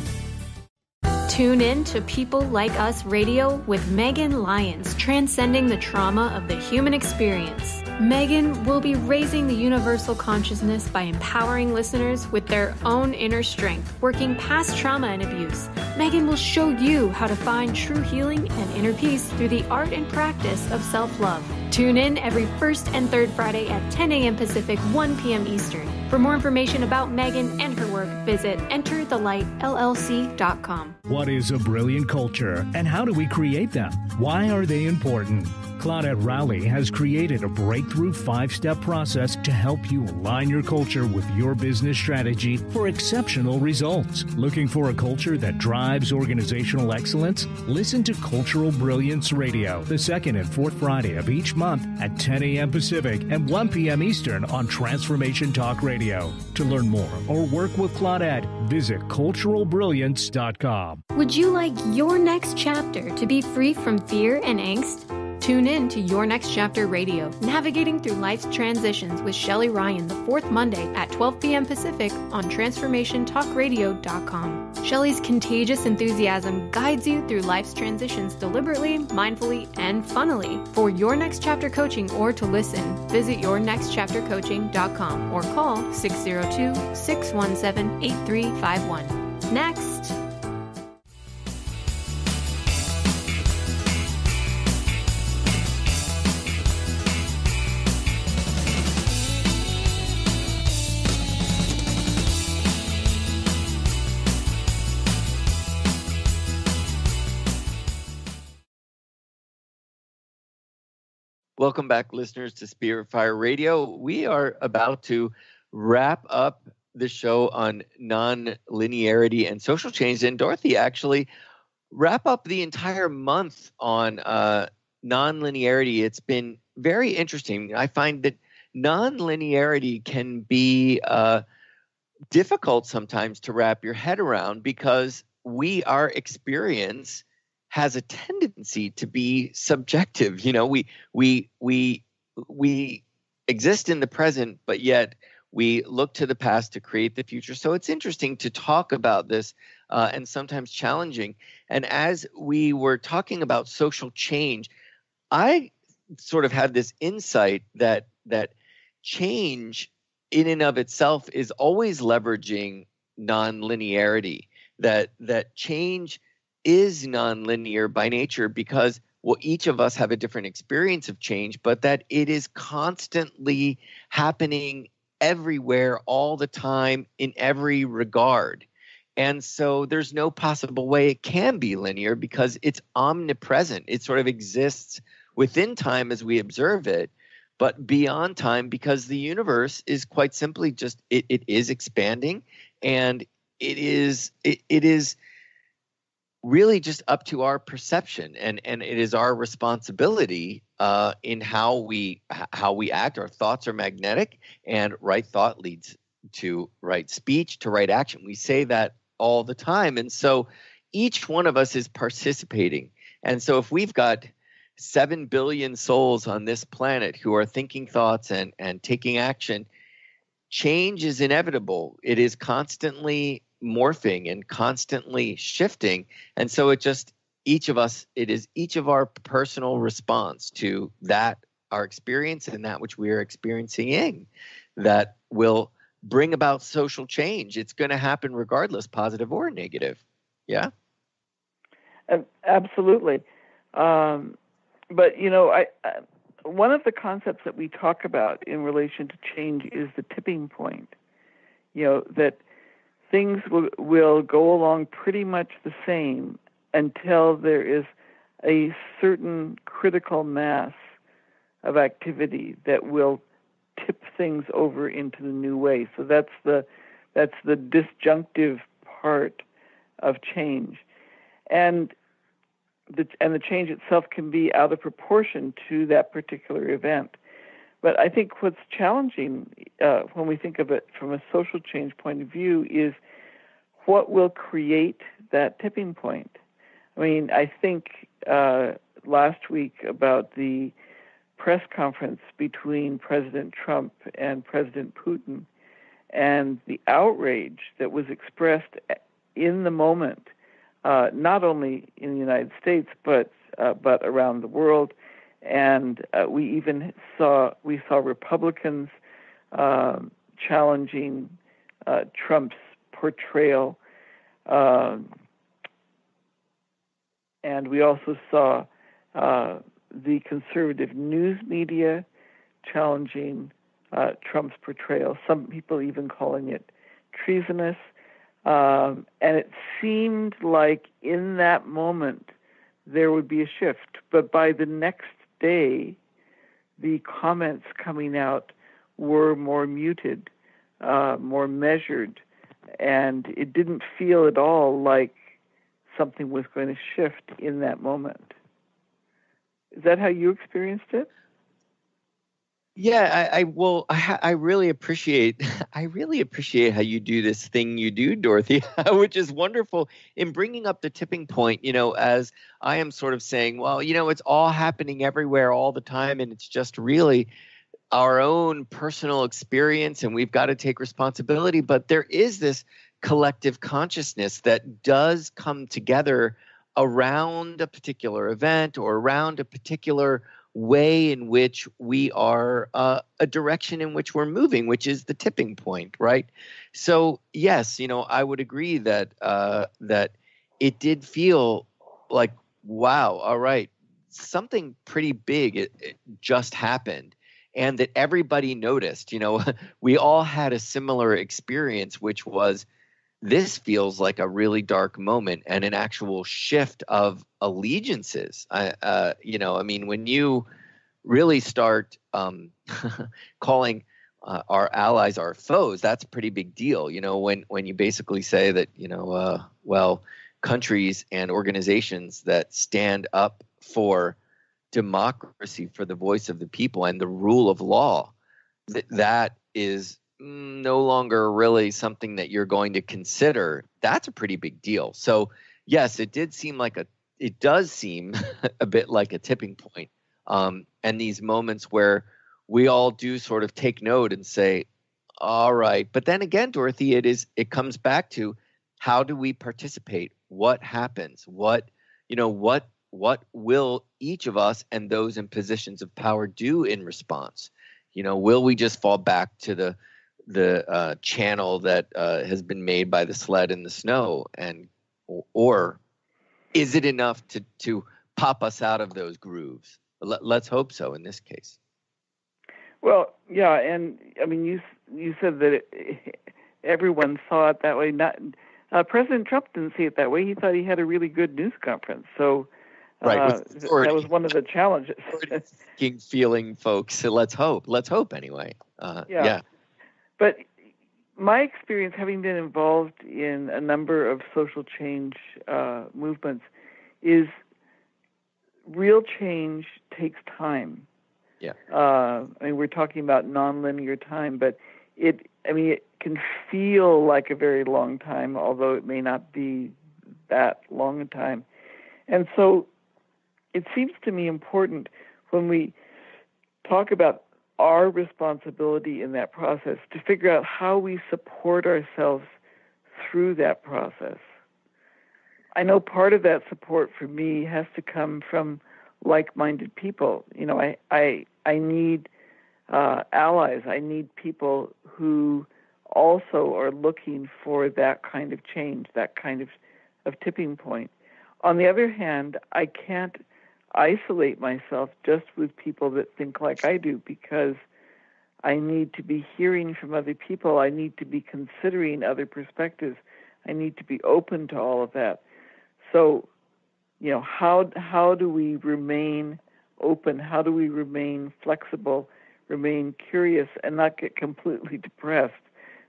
Tune in to People Like Us Radio with Megan Lyons, transcending the trauma of the human experience. Megan will be raising the universal consciousness by empowering listeners with their own inner strength, working past trauma and abuse. Megan will show you how to find true healing and inner peace through the art and practice of self-love. Tune in every first and third Friday at ten a.m. Pacific, one p.m. Eastern. For more information about Megan and her work, visit enter the light l l c dot com. What is a brilliant culture, and how do we create them? Why are they important? Claudette Rowley has created a breakthrough five-step process to help you align your culture with your business strategy for exceptional results. Looking for a culture that drives organizational excellence? Listen to Cultural Brilliance Radio, the second and fourth Friday of each month at ten a.m. Pacific and one p.m. Eastern on Transformation Talk Radio. To learn more or work with Claudette, visit cultural brilliance dot com. Would you like your next chapter to be free from fear and angst? Tune in to Your Next Chapter Radio, navigating through life's transitions with Shelley Ryan, the fourth Monday at twelve p.m. Pacific on transformation talk radio dot com. Shelley's contagious enthusiasm guides you through life's transitions deliberately, mindfully, and funnily. For Your Next Chapter coaching or to listen, visit your next chapter coaching dot com or call six zero two, six one seven, eight three five one. Next. Welcome back, listeners, to Spirit Fire Radio. We are about to wrap up the show on non-linearity and social change. And Dorothy, actually, wrap up the entire month on uh, non-linearity. It's been very interesting. I find that non-linearity can be uh, difficult sometimes to wrap your head around because we are experiencing has a tendency to be subjective. You know, we we we we exist in the present, but yet we look to the past to create the future. So it's interesting to talk about this uh, and sometimes challenging. And as we were talking about social change, I sort of had this insight that that change in and of itself is always leveraging nonlinearity, that that change is nonlinear by nature because, well, each of us have a different experience of change, but that it is constantly happening everywhere, all the time, in every regard. And so there's no possible way it can be linear because it's omnipresent. It sort of exists within time as we observe it, but beyond time because the universe is quite simply just, it, it is expanding and it is, it, it is, really just up to our perception, and and it is our responsibility uh, in how we how we act. Our thoughts are magnetic, and right thought leads to right speech, to right action. We say that all the time, and so each one of us is participating. And so if we've got seven billion souls on this planet who are thinking thoughts and and taking action, change is inevitable. It is constantly morphing and constantly shifting. And so it just, each of us, it is each of our personal response to that our experience and that which we are experiencing in that will bring about social change. It's going to happen regardless, positive or negative. Yeah? Uh, absolutely. Um, but, you know, I, I one of the concepts that we talk about in relation to change is the tipping point. You know, that things will, will go along pretty much the same until there is a certain critical mass of activity that will tip things over into the new way. So that's the that's the disjunctive part of change. And the, and the change itself can be out of proportion to that particular event. But I think what's challenging uh, when we think of it from a social change point of view is what will create that tipping point. I mean, I think uh, last week about the press conference between President Trump and President Putin and the outrage that was expressed in the moment, uh, not only in the United States, but uh, but around the world. And uh, we even saw we saw Republicans uh, challenging uh, Trump's portrayal, uh, and we also saw uh, the conservative news media challenging uh, Trump's portrayal. Some people even calling it treasonous, um, and it seemed like in that moment there would be a shift, but by the next day, the comments coming out were more muted, uh, more measured, and it didn't feel at all like something was going to shift in that moment. Is that how you experienced it? Yeah, I, I well, I, I really appreciate, I really appreciate how you do this thing you do, Dorothy, which is wonderful in bringing up the tipping point. You know, as I am sort of saying, well, you know, it's all happening everywhere all the time, and it's just really our own personal experience, and we've got to take responsibility. But there is this collective consciousness that does come together around a particular event or around a particular way in which we are, uh, a direction in which we're moving, which is the tipping point, right? So yes, you know, I would agree that uh, that it did feel like, wow, all right, something pretty big it, it just happened, and that everybody noticed. You know, we all had a similar experience, which was this feels like a really dark moment and an actual shift of allegiances. I, uh, you know, I mean, when you really start um, calling uh, our allies our foes, that's a pretty big deal. You know, when when you basically say that, you know, uh, well, countries and organizations that stand up for democracy, for the voice of the people and the rule of law, th- that is no longer really something that you're going to consider. That's a pretty big deal. So yes, it did seem like a, it does seem a bit like a tipping point. Um, and these moments where we all do sort of take note and say, all right. But then again, Dorothy, it is, it comes back to how do we participate? What happens? What, you know, what, what will each of us and those in positions of power do in response? You know, will we just fall back to the, the uh, channel that uh, has been made by the sled in the snow, and or is it enough to, to pop us out of those grooves? Let, let's hope so in this case. Well, yeah, and I mean, you you said that it, everyone saw it that way. Not uh, President Trump didn't see it that way. He thought he had a really good news conference, so uh, right. With, that was one of the challenges. Feeling, folks. So let's hope. Let's hope anyway. Uh, yeah. yeah. But my experience, having been involved in a number of social change uh, movements, is real change takes time. Yeah. Uh, I mean, we're talking about nonlinear time, but it, I mean, it can feel like a very long time, although it may not be that long a time. And so it seems to me important when we talk about our responsibility in that process to figure out how we support ourselves through that process. I know part of that support for me has to come from like-minded people. You know, I, I, I need uh, allies. I need people who also are looking for that kind of change, that kind of, of tipping point. On the other hand, I can't isolate myself just with people that think like I do, because I need to be hearing from other people. I need to be considering other perspectives. I need to be open to all of that. So, you know, how how do we remain open? How do we remain flexible, remain curious, and not get completely depressed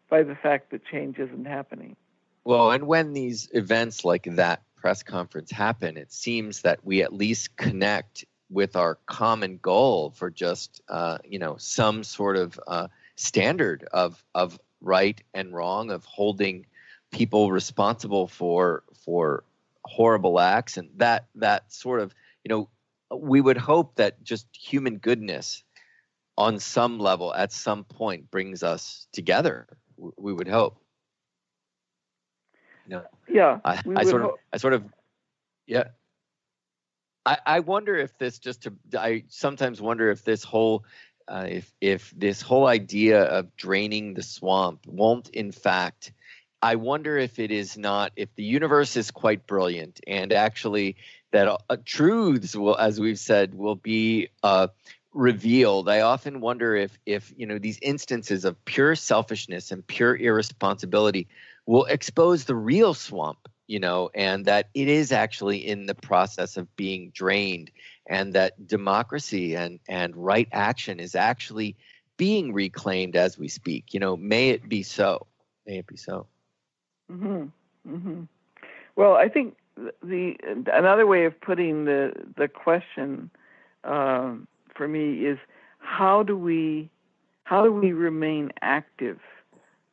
by the fact that change isn't happening? Well, and when these events like that press conference happen, it seems that we at least connect with our common goal for just, uh, you know, some sort of uh, standard of of right and wrong, of holding people responsible for for horrible acts, and that that sort of, you know, we would hope that just human goodness on some level at some point brings us together. We would hope. You know, yeah, I, I sort hope. of, I sort of, yeah. I, I wonder if this just to, I sometimes wonder if this whole, uh, if if this whole idea of draining the swamp won't, in fact, I wonder if it is not, if the universe is quite brilliant, and actually that uh, truths will, as we've said, will be uh, revealed. I often wonder if if you know these instances of pure selfishness and pure irresponsibility will expose the real swamp, you know, and that it is actually in the process of being drained, and that democracy and, and right action is actually being reclaimed as we speak. You know, may it be so. May it be so. Mm-hmm. Mm-hmm. Well, I think the another way of putting the, the question um, for me is how do we how do we remain active?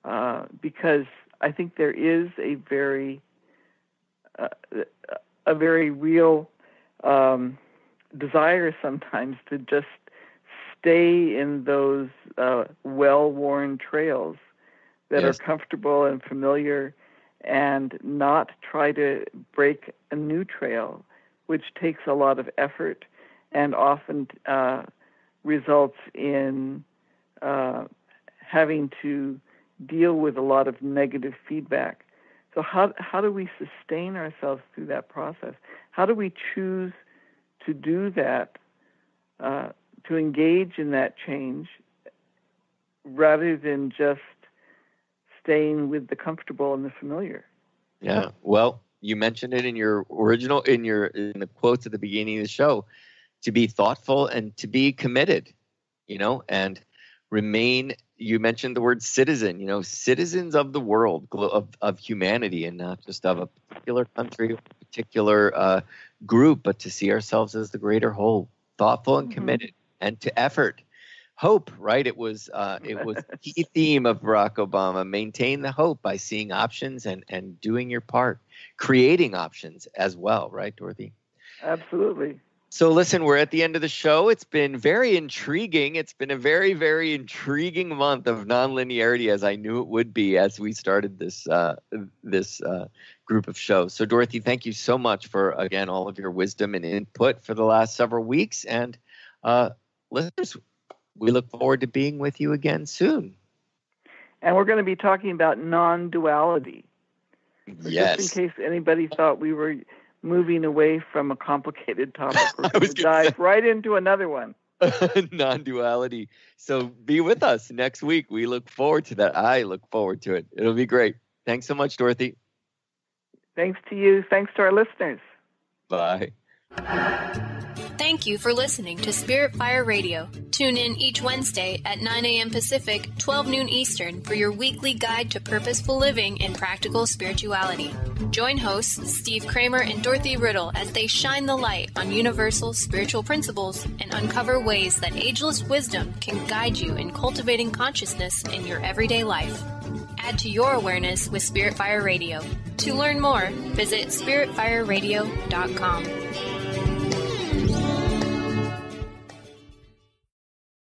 Uh, because I think there is a very, uh, a very real um, desire sometimes to just stay in those uh, well-worn trails that yes. are comfortable and familiar, and not try to break a new trail, which takes a lot of effort and often uh, results in uh, having to deal with a lot of negative feedback. So how how do we sustain ourselves through that process? How do we choose to do that, uh, to engage in that change, rather than just staying with the comfortable and the familiar? Yeah. Well, you mentioned it in your original, in your in the quotes at the beginning of the show, to be thoughtful and to be committed, you know, and remain. You mentioned the word citizen, you know, citizens of the world, of, of humanity, and not just of a particular country, a particular uh, group, but to see ourselves as the greater whole, thoughtful and committed, mm-hmm. and to effort. Hope, right? It was uh, it was the key theme of Barack Obama. Maintain the hope by seeing options and, and doing your part, creating options as well, right, Dorothy? Absolutely. So listen, we're at the end of the show. It's been very intriguing. It's been a very, very intriguing month of nonlinearity, as I knew it would be as we started this uh, this uh, group of shows. So Dorothy, thank you so much for, again, all of your wisdom and input for the last several weeks. And uh, listeners, we look forward to being with you again soon. And we're going to be talking about non-duality. Yes. Just in case anybody thought we were moving away from a complicated topic. We're going to dive say. right into another one. Non-duality. So be with us next week. We look forward to that. I look forward to it. It'll be great. Thanks so much, Dorothy. Thanks to you. Thanks to our listeners. Bye. Thank you for listening to Spirit Fire Radio. Tune in each Wednesday at nine a.m. Pacific, twelve noon Eastern for your weekly guide to purposeful living and practical spirituality. Join hosts Steve Kramer and Dorothy Riddle as they shine the light on universal spiritual principles and uncover ways that ageless wisdom can guide you in cultivating consciousness in your everyday life. Add to your awareness with Spirit Fire Radio. To learn more, visit spirit fire radio dot com.